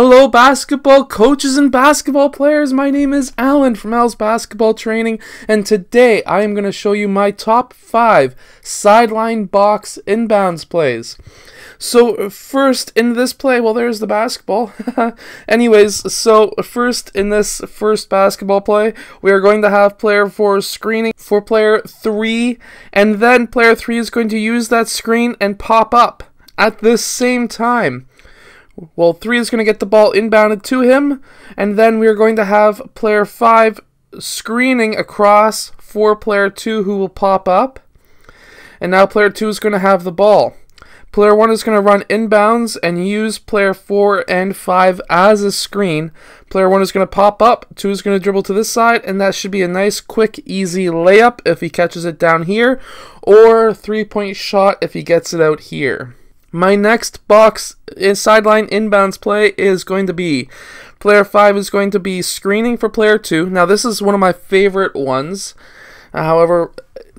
Hello basketball coaches and basketball players, my name is Alan from Al's Basketball Training, and today I am going to show you my top 5 sideline box inbounds plays. So first in this play, well, there's the basketball. Anyways, so first in this first basketball play, we are going to have player 4 screening for player 3, and then player 3 is going to use that screen and pop up at this same time. Well, 3 is going to get the ball inbounded to him, and then we are going to have player 5 screening across for player 2, who will pop up. And now player 2 is going to have the ball. Player 1 is going to run inbounds and use player 4 and 5 as a screen. Player 1 is going to pop up, 2 is going to dribble to this side, and that should be a nice, quick, easy layup if he catches it down here, or three-point shot if he gets it out here. My next box sideline inbounds play is going to be player 5 is going to be screening for player 2. Now this is one of my favorite ones. However,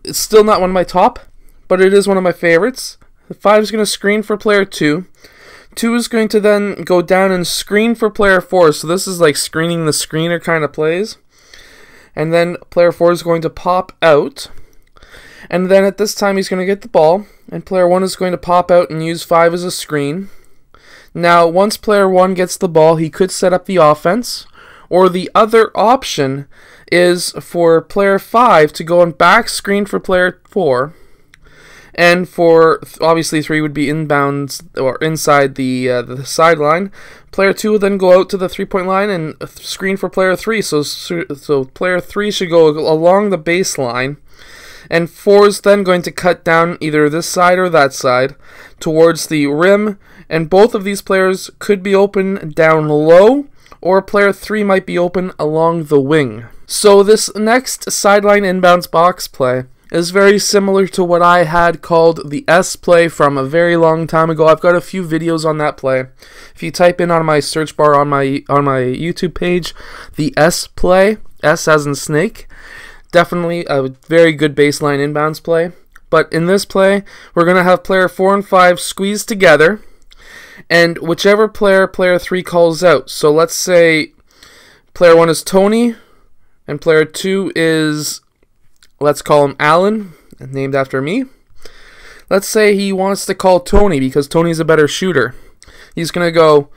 it's still not one of my top, but it is one of my favorites. 5 is going to screen for player 2. 2 is going to then go down and screen for player 4. So this is like screening the screener kind of plays. And then player 4 is going to pop out. And then at this time he's going to get the ball, and player 1 is going to pop out and use 5 as a screen. Now once player 1 gets the ball, he could set up the offense, or the other option is for player 5 to go and back screen for player 4, and for obviously 3 would be inbounds or inside the sideline. Player 2 will then go out to the three-point line and screen for player 3, so player 3 should go along the baseline. And 4 is then going to cut down either this side or that side towards the rim, and both of these players could be open down low, or player 3 might be open along the wing. So this next sideline inbounds box play is very similar to what I had called the S play from a very long time ago. I've got a few videos on that play. If you type in on my search bar on my YouTube page, the S play, S as in snake, definitely a very good baseline inbounds play. But in this play, we're going to have player 4 and 5 squeeze together, and whichever player 3 calls out. So let's say player 1 is Tony, and player 2 is, let's call him Alan, named after me. Let's say he wants to call Tony because Tony's a better shooter. He's going to go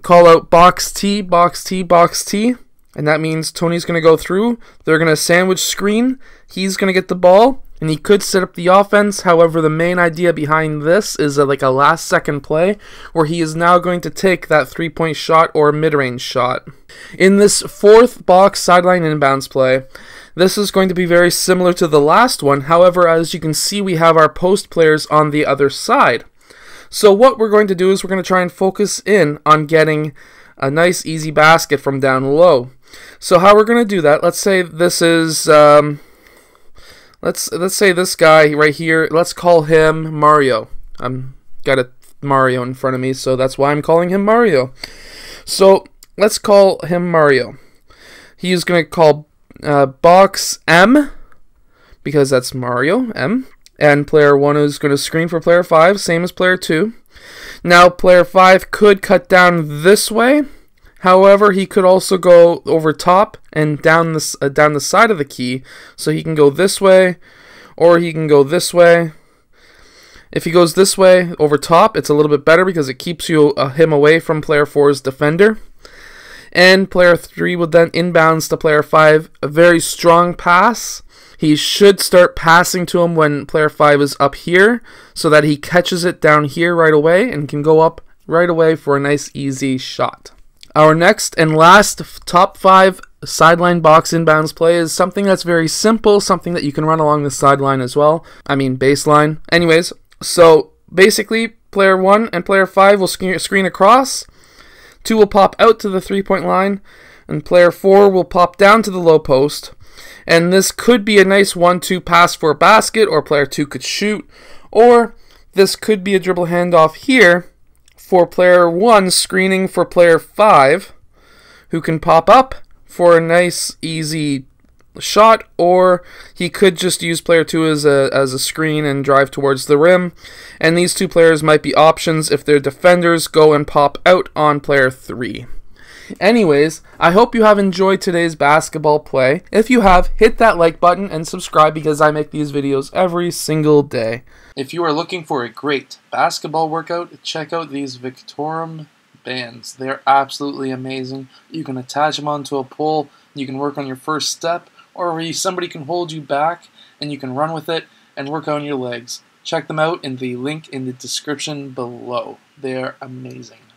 call out box T, box T, box T. And that means Tony's going to go through, they're going to sandwich screen, he's going to get the ball, and he could set up the offense. However, the main idea behind this is like a last second play where he is now going to take that three-point shot or mid-range shot. In this fourth box sideline inbounds play, this is going to be very similar to the last one. However, as you can see, we have our post players on the other side. So what we're going to do is we're going to try and focus in on getting a nice easy basket from down low. So how we're going to do that, let's say this is, let's say this guy right here, let's call him Mario. I've got a Mario in front of me, so that's why I'm calling him Mario. So let's call him Mario. He is going to call box M, because that's Mario, M. And player 1 is going to screen for player 5, same as player 2. Now player 5 could cut down this way. However, he could also go over top and down the side of the key, so he can go this way, or he can go this way. If he goes this way over top, it's a little bit better because it keeps you him away from player 4's defender. And player 3 would then inbounds to player 5, a very strong pass. He should start passing to him when player 5 is up here, so that he catches it down here right away and can go up right away for a nice easy shot. Our next and last top 5 sideline box inbounds play is something that's very simple, something that you can run along the sideline as well. I mean baseline. Anyways, so basically player 1 and player 5 will screen across, 2 will pop out to the three-point line, and player 4 will pop down to the low post. And this could be a nice 1-2 pass for a basket, or player 2 could shoot, or this could be a dribble handoff here for player 1 screening for player 5, who can pop up for a nice easy shot, or he could just use player 2 as a screen and drive towards the rim, and these two players might be options if their defenders go and pop out on player 3. Anyways, I hope you have enjoyed today's basketball play. If you have, hit that like button and subscribe because I make these videos every single day. If you are looking for a great basketball workout, check out these Victorem bands. They're absolutely amazing. You can attach them onto a pole, you can work on your first step, or somebody can hold you back and you can run with it and work on your legs. Check them out in the link in the description below. They're amazing.